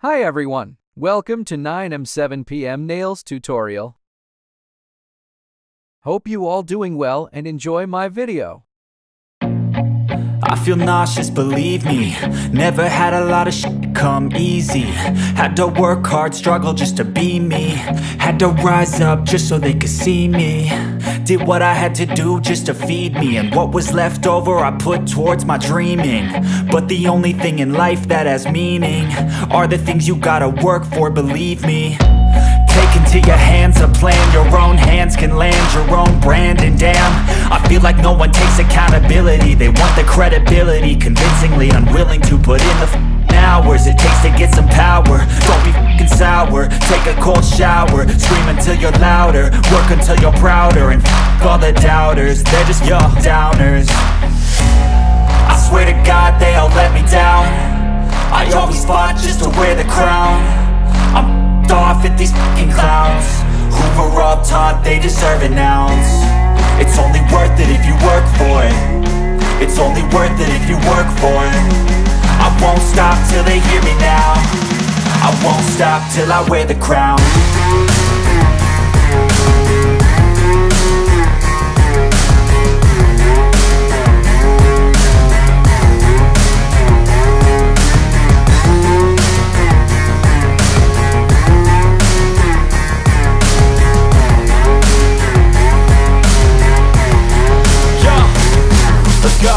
Hi everyone, welcome to 9am 7pm nails tutorial. Hope you all doing well and enjoy my video. I feel nauseous, believe me, never had a lot of shit come easy. Had to work hard, struggle just to be me. Had to rise up just so they could see me. Did what I had to do just to feed me, and what was left over I put towards my dreaming. But the only thing in life that has meaning are the things you gotta work for, believe me. Take into your hands a plan, your own hands can land your own brand. And damn, I feel like no one takes accountability. They want the credibility, convincingly unwilling to put in the hours it takes to get some power. Don't be f***ing sour, take a cold shower. Scream until you're louder, work until you're prouder. And f*** all the doubters, they're just your downers. I swear to God they all let me down. I always fought just to wear the crown. I'm f***ed off at these f***ing clowns who were all taught they deserve an ounce. It's only worth it if you work for it. It's only worth it if you work for it. I won't stop till they hear me now. I won't stop till I wear the crown. Yo, let's go.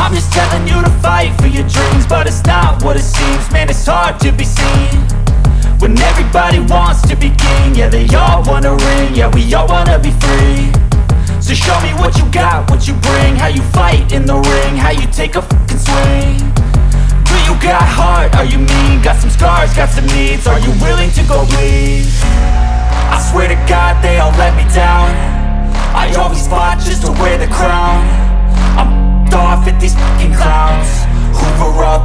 I'm just telling you to fight for your dreams, but it's not what it seems. Man, it's hard to be seen when everybody wants to be king. Yeah, they all wanna ring, yeah, we all wanna be free. So show me what you got, what you bring, how you fight in the ring, how you take a fucking swing. Do you got heart, are you mean? Got some scars, got some needs, are you willing to go bleed? I swear to God they all let me down. I always fought just to wear the crown. Off at these fucking clowns who were all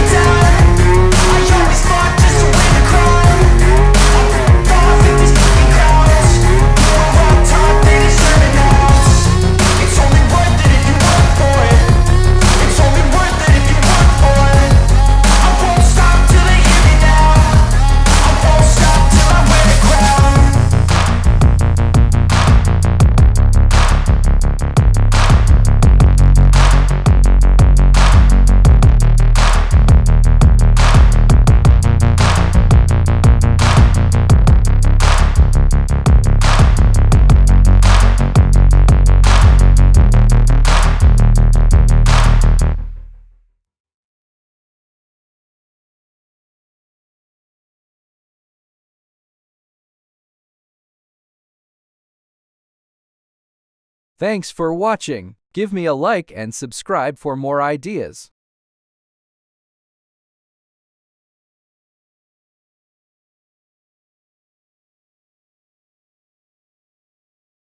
down. I always fought just to wear the crown. Off at these fucking clowns who were all taught they deserve an ounce. It's only worth it if you work for it. Thanks for watching. Give me a like and subscribe for more ideas.